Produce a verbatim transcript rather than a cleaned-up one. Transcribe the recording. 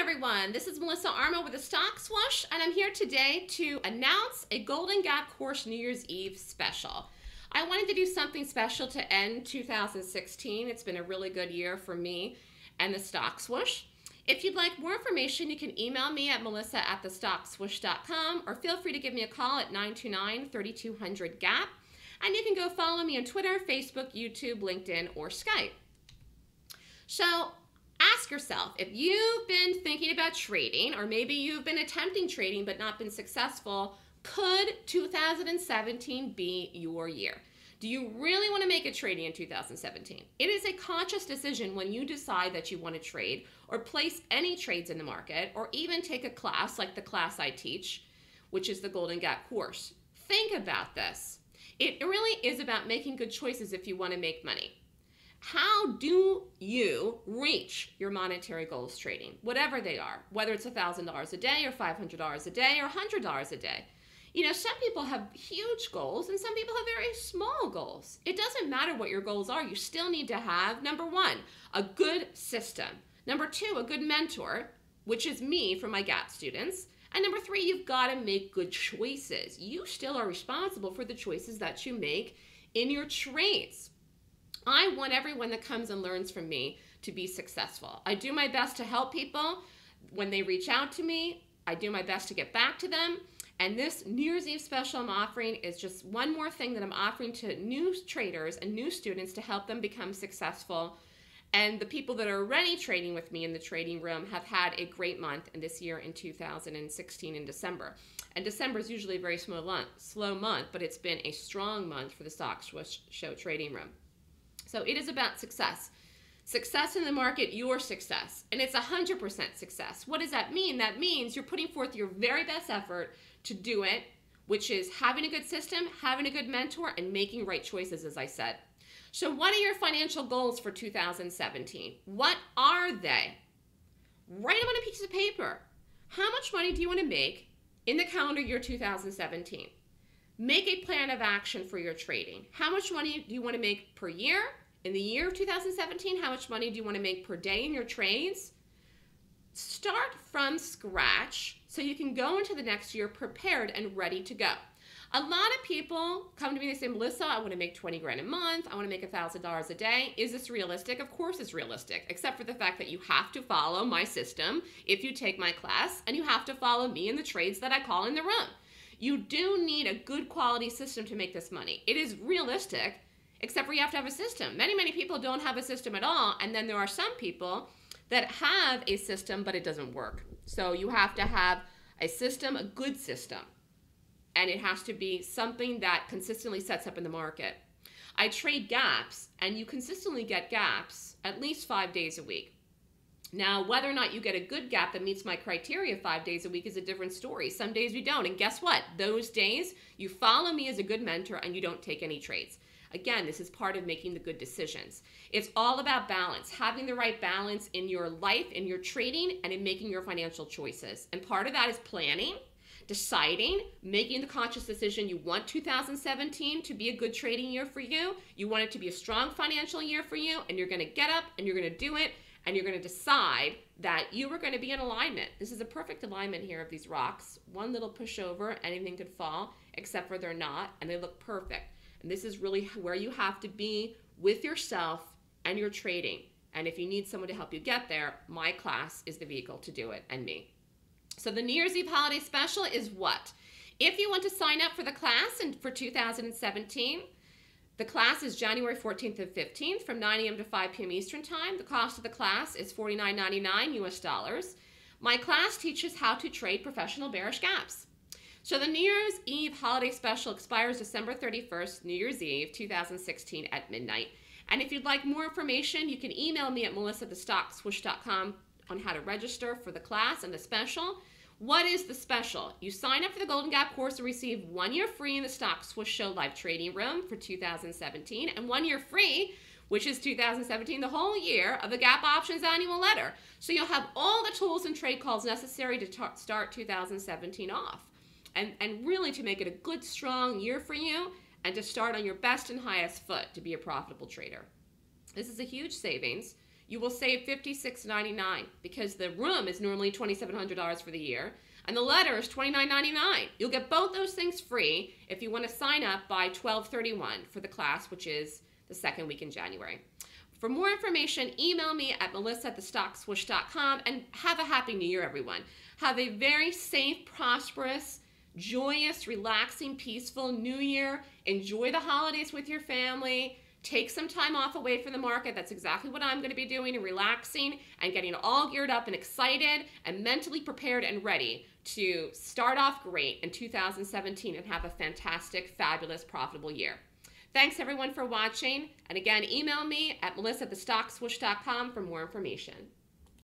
everyone. This is Melissa Armo with The Stock Swoosh, and I'm here today to announce a Golden Gap Course New Year's Eve special. I wanted to do something special to end two thousand sixteen. It's been a really good year for me and The Stock Swoosh. If you'd like more information, you can email me at melissa at the stock swoosh dot com or feel free to give me a call at nine two nine, three two zero zero GAP. And you can go follow me on Twitter, Facebook, YouTube, LinkedIn, or Skype. So ask yourself, if you've been thinking about trading, or maybe you've been attempting trading but not been successful, could two thousand seventeen be your year? Do you really want to make a trading in two thousand seventeen? It is a conscious decision when you decide that you want to trade or place any trades in the market, or even take a class like the class I teach, which is the Golden Gap course. Think about this. It really is about making good choices if you want to make money. How do you reach your monetary goals trading, whatever they are, whether it's one thousand dollars a day or five hundred dollars a day or one hundred dollars a day? You know, some people have huge goals and some people have very small goals. It doesn't matter what your goals are. You still need to have, number one, a good system. Number two, a good mentor, which is me for my Gap students. And number three, you've got to make good choices. You still are responsible for the choices that you make in your trades. I want everyone that comes and learns from me to be successful. I do my best to help people when they reach out to me. I do my best to get back to them. And this New Year's Eve special I'm offering is just one more thing that I'm offering to new traders and new students to help them become successful. And the people that are already trading with me in the trading room have had a great month in this year in two thousand sixteen in December. And December is usually a very slow month, but it's been a strong month for the Stock Show trading room. So it is about success. Success in the market, your success. And it's one hundred percent success. What does that mean? That means you're putting forth your very best effort to do it, which is having a good system, having a good mentor, and making right choices, as I said. So what are your financial goals for two thousand seventeen? What are they? Write them on a piece of paper. How much money do you want to make in the calendar year two thousand seventeen? Make a plan of action for your trading. How much money do you want to make per year? In the year of two thousand seventeen, how much money do you want to make per day in your trades? Start from scratch so you can go into the next year prepared and ready to go. A lot of people come to me and they say, Melissa, I want to make twenty grand a month. I want to make one thousand dollars a day. Is this realistic? Of course it's realistic, except for the fact that you have to follow my system if you take my class, and you have to follow me in the trades that I call in the room. You do need a good quality system to make this money. It is realistic, except for you have to have a system. Many, many people don't have a system at all, and then there are some people that have a system, but it doesn't work. So you have to have a system, a good system. And it has to be something that consistently sets up in the market. I trade gaps, and you consistently get gaps at least five days a week. Now, whether or not you get a good gap that meets my criteria five days a week is a different story. Some days we don't, and guess what? Those days, you follow me as a good mentor and you don't take any trades. Again, this is part of making the good decisions. It's all about balance, having the right balance in your life, in your trading, and in making your financial choices. And part of that is planning, deciding, making the conscious decision you want two thousand seventeen to be a good trading year for you, you want it to be a strong financial year for you, and you're going to get up and you're going to do it, and you're going to decide that you are going to be in alignment. This is a perfect alignment here of these rocks. One little pushover, anything could fall, except for they're not, and they look perfect. And this is really where you have to be with yourself and your trading. And if you need someone to help you get there, my class is the vehicle to do it, and me. So the New Year's Eve holiday special is what? If you want to sign up for the class and for two thousand seventeen, the class is January fourteenth and fifteenth from nine A M to five P M Eastern Time. The cost of the class is forty-nine ninety-nine U S dollars. My class teaches how to trade professional bearish gaps. So the New Year's Eve holiday special expires December thirty-first, New Year's Eve, two thousand sixteen at midnight. And if you'd like more information, you can email me at melissa at the stock swoosh dot com on how to register for the class and the special. What is the special? You sign up for the Golden Gap course and receive one year free in the Stock Swoosh Show live trading room for two thousand seventeen, and one year free, which is two thousand seventeen, the whole year of the Gap Options annual letter. So you'll have all the tools and trade calls necessary to start two thousand seventeen off, and, and really to make it a good, strong year for you, and to start on your best and highest foot to be a profitable trader. This is a huge savings. you will save fifty-six ninety-nine because the room is normally twenty-seven hundred dollars for the year, and the letter is twenty-nine ninety-nine. You'll get both those things free if you want to sign up by twelve thirty-one for the class, which is the second week in January. For more information, email me at melissa at the stock swoosh dot com, and have a happy new year, everyone. Have a very safe, prosperous, joyous, relaxing, peaceful new year. Enjoy the holidays with your family. Take some time off away from the market. That's exactly what I'm going to be doing, and relaxing and getting all geared up and excited and mentally prepared and ready to start off great in two thousand seventeen and have a fantastic, fabulous, profitable year. Thanks, everyone, for watching. And again, email me at melissa at the stock swoosh dot com for more information.